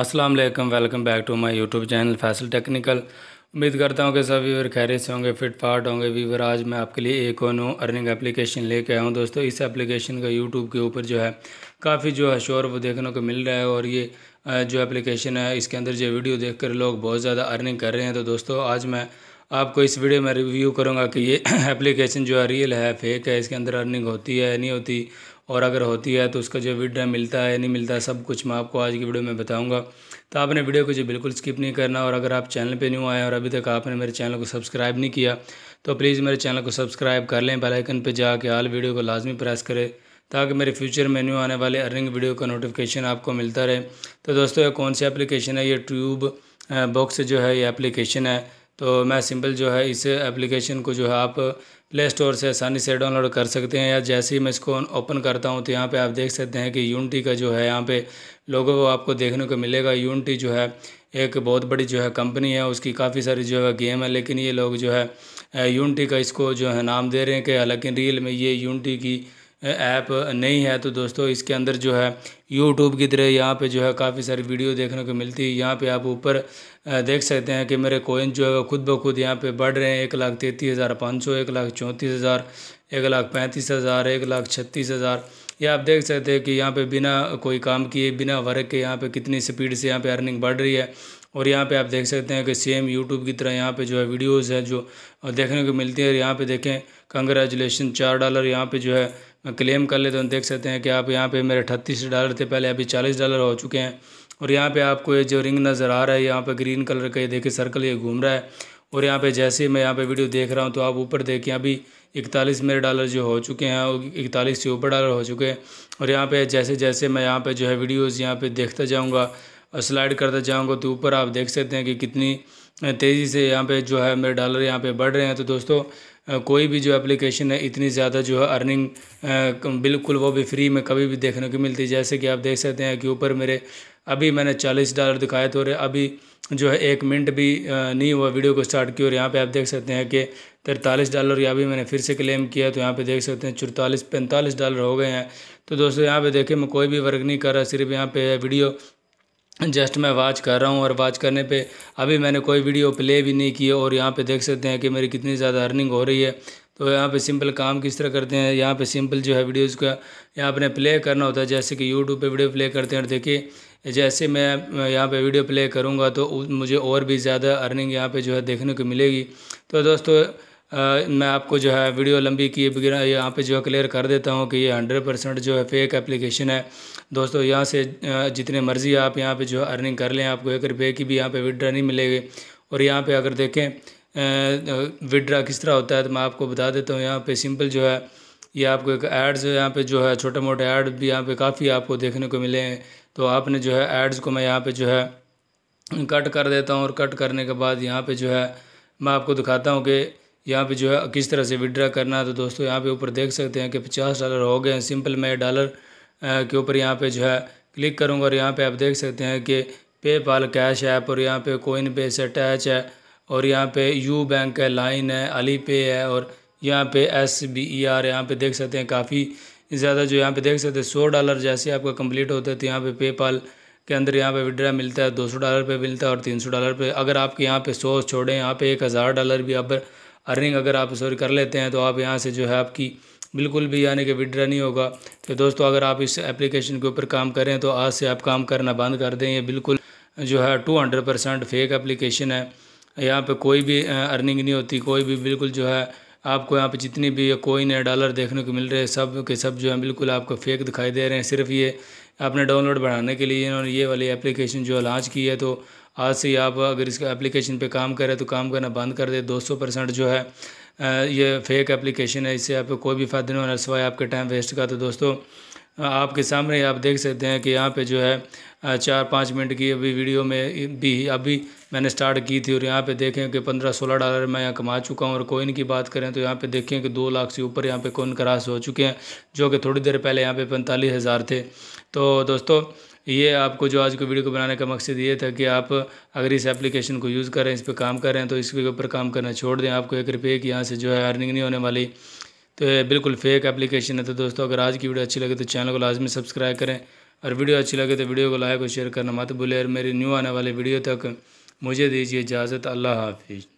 अस्सलाम वालेकुम, welcome back to my YouTube channel Faisal technical. उम्मीद करता हूँ कि सब व्यूवर खैरियत से होंगे, फिट फाट होंगे। व्यूवर आज मैं आपके लिए एक और नो अर्निंग एप्लीकेशन लेके आया हूँ दोस्तों। इस एप्लीकेशन का यूट्यूब के ऊपर जो है काफ़ी जो है शोर वो देखने को मिल रहा है, और ये जो एप्लीकेशन है इसके अंदर जो वीडियो देख कर लोग बहुत ज़्यादा अर्निंग कर रहे हैं। तो दोस्तों आज मैं आपको इस वीडियो में रिव्यू करूँगा कि ये एप्लीकेशन जो है रियल है, फेक है, इसके अंदर अर्निंग होती है नहीं होती, और अगर होती है तो उसका जो विड्रॉ मिलता है नहीं मिलता है, सब कुछ मैं आपको आज की वीडियो में बताऊंगा। तो आपने वीडियो को जो बिल्कुल स्किप नहीं करना, और अगर आप चैनल पे न्यू आए और अभी तक आपने मेरे चैनल को सब्सक्राइब नहीं किया तो प्लीज़ मेरे चैनल को सब्सक्राइब कर लें, बेल आइकन पे जाके ऑल वीडियो को लाजमी प्रेस करें ताकि मेरे फ्यूचर में न्यू आने वाले अर्निंग वीडियो का नोटिफिकेशन आपको मिलता रहे। तो दोस्तों ये कौन सी एप्लीकेशन है, ये ट्यूब बॉक्स जो है ये एप्लीकेशन है। तो मैं सिंपल जो है इस एप्लीकेशन को जो है आप प्ले स्टोर से आसानी से डाउनलोड कर सकते हैं, या जैसे ही मैं इसको ओपन करता हूं तो यहां पे आप देख सकते हैं कि यूनिटी का जो है यहां पे लोगों को आपको देखने को मिलेगा। यूनिटी जो है एक बहुत बड़ी जो है कंपनी है, उसकी काफ़ी सारी जो है गेम है, लेकिन ये लोग जो है यूनिटी का इसको जो है नाम दे रहे हैं कि हालांकि रियल में ये यूनिटी की ऐप नहीं है। तो दोस्तों इसके अंदर जो है यूट्यूब की तरह यहाँ पे जो है काफ़ी सारी वीडियो देखने को मिलती है। यहाँ पे आप ऊपर देख सकते हैं कि मेरे कोइन जो है वो खुद ब खुद यहाँ पे बढ़ रहे हैं। 1,33,500, 1,34,000, 1,35,000, 1,36,000। ये आप देख सकते हैं कि यहाँ पे बिना कोई काम किए, बिना वर्क के यहाँ पे कितनी स्पीड से यहाँ पे अर्निंग बढ़ रही है। और यहाँ पे आप देख सकते हैं कि सेम यूट्यूब की तरह यहाँ पे जो है वीडियोस है जो देखने को मिलती है। और यहाँ पे देखें कंग्रेचुलेसन $4 यहाँ पे जो है मैं क्लेम कर लेता हूँ। देख सकते हैं कि आप यहाँ पे मेरे $38 थे पहले, अभी $40 हो चुके हैं। और यहाँ पे आपको ये जो रिंग नज़र आ रहा है, यहाँ पे ग्रीन कलर का ये देखे सर्कल ये घूम रहा है। और यहाँ पे जैसे मैं यहाँ पे वीडियो देख रहा हूँ तो आप ऊपर देखें अभी $41 मेरे डॉलर जो हो चुके हैं, और 41 से ऊपर डॉलर हो चुके हैं। और यहाँ पे जैसे जैसे मैं यहाँ पे जो है वीडियोस यहाँ पे देखता जाऊँगा और स्लाइड करता जाऊँगा तो ऊपर आप देख सकते हैं कि कितनी तेज़ी से यहाँ पे जो है मेरे डॉलर यहाँ पे बढ़ रहे हैं। तो दोस्तों कोई भी जो एप्लीकेशन है इतनी ज़्यादा जो है अर्निंग बिल्कुल वो भी फ्री में कभी भी देखने को मिलती है। जैसे कि आप देख सकते हैं कि ऊपर मेरे अभी मैंने $40 दिखाए थे और अभी जो है 1 मिनट भी नहीं हुआ वीडियो को स्टार्ट किया, और यहाँ पे आप देख सकते हैं कि $43 या भी मैंने फिर से क्लेम किया तो यहाँ पे देख सकते हैं $45-$45 हो गए हैं। तो दोस्तों यहाँ पे देखें मैं कोई भी वर्क नहीं कर रहा, सिर्फ यहाँ पे वीडियो जस्ट मैं वॉच कर रहा हूँ, और वॉच करने पे अभी मैंने कोई वीडियो प्ले भी नहीं किया। और यहाँ पे देख सकते हैं कि मेरी कितनी ज़्यादा अर्निंग हो रही है। तो यहाँ पे सिंपल काम किस तरह करते हैं, यहाँ पे सिंपल जो है वीडियोस का यहाँ पे प्ले करना होता है। जैसे कि यूट्यूब पे वीडियो प्ले करते हैं और देखिए जैसे मैं यहाँ पे वीडियो प्ले करूँगा तो मुझे और भी ज़्यादा अर्निंग यहाँ पर जो है देखने को मिलेगी। तो दोस्तों मैं आपको जो है वीडियो लंबी किए बगैर यहाँ पे जो है क्लियर कर देता हूँ कि ये 100% जो है फेक एप्लीकेशन है। दोस्तों यहाँ से जितने मर्जी आप यहाँ पे जो है अर्निंग कर लें, आपको ₹1 की भी यहाँ पे विड्रा नहीं मिलेगी। और यहाँ पे अगर देखें विड्रा किस तरह होता है तो मैं आपको बता देता हूँ। यहाँ पर सिंपल जो है ये आपको एक एड्स यहाँ पर जो है छोटे मोटे ऐड भी यहाँ पर काफ़ी आपको देखने को मिले हैं। तो आपने जो है एड्स को मैं यहाँ पर जो है कट कर देता हूँ, और कट करने के बाद यहाँ पर जो है मैं आपको दिखाता हूँ कि यहाँ पे जो है किस तरह से विड्रा करना है। तो दोस्तों यहाँ पे ऊपर देख सकते हैं कि $50 हो गए हैं। सिंपल मैं डॉलर के ऊपर यहाँ पे जो है क्लिक करूँगा, और यहाँ पे आप देख सकते हैं कि पेपाल कैश ऐप, और यहाँ पे कोइनपे से अटैच है, और यहाँ पे यू बैंक है, लाइन है, अलीपे है, और यहाँ पे SBER यहाँ पर देख सकते हैं काफ़ी ज़्यादा जो यहाँ पर देख सकते हैं। $100 जैसे आपका कम्प्लीट होता है तो यहाँ पे पेपाल के अंदर यहाँ पे विड्रा मिलता है, $200 पे मिलता है, और $300 पे। अगर आपके यहाँ पे 100 छोड़ें यहाँ पे $1,000 भी आप अर्निंग अगर आप सॉरी कर लेते हैं तो आप यहाँ से जो है आपकी बिल्कुल भी यानी कि विड्रा नहीं होगा। तो दोस्तों अगर आप इस एप्लीकेशन के ऊपर काम करें तो आज से आप काम करना बंद कर दें। ये बिल्कुल जो है 200% फेक एप्लीकेशन है। यहाँ पे कोई भी अर्निंग नहीं होती, कोई भी बिल्कुल जो है आपको यहाँ पे जितनी भी कोइन है डॉलर देखने को मिल रहे हैं सब के सब जो है बिल्कुल आपको फेक दिखाई दे रहे हैं। सिर्फ ये आपने डाउनलोड बढ़ाने के लिए इन्होंने ये वाली एप्लीकेशन जो लॉन्च की है। तो आज से आप अगर इस एप्लीकेशन पे काम करें तो काम करना बंद कर दे। 200% जो है ये फेक एप्लीकेशन है, इससे आपको कोई भी फ़ायदा नहीं होना सिवाय आपके टाइम वेस्ट का। तो दोस्तों आपके सामने आप देख सकते हैं कि यहाँ पे जो है 4-5 मिनट की अभी वीडियो में भी अभी मैंने स्टार्ट की थी, और यहाँ पे देखें कि $15-16 मैं यहाँ कमा चुका हूँ। और कोइन की बात करें तो यहाँ पे देखें कि 2 लाख से ऊपर यहाँ पे कोइन क्रॉस हो चुके हैं, जो कि थोड़ी देर पहले यहाँ पे 45,000 थे। तो दोस्तों ये आपको जो आज को वीडियो को बनाने का मकसद ये था कि आप अगर इस एप्लीकेशन को यूज़ करें, इस पर काम करें तो इसके ऊपर काम करना छोड़ दें। आपको ₹1 की यहाँ से जो है अर्निंग नहीं होने वाली। तो ये बिल्कुल फेक एप्लीकेशन है। तो दोस्तों अगर आज की वीडियो अच्छी लगे तो चैनल को लाजमी सब्सक्राइब करें, और वीडियो अच्छी लगे तो वीडियो को लाइक और शेयर करना मत भूलिए। और मेरी न्यू आने वाली वीडियो तक मुझे दीजिए इजाज़त। अल्लाह हाफिज़।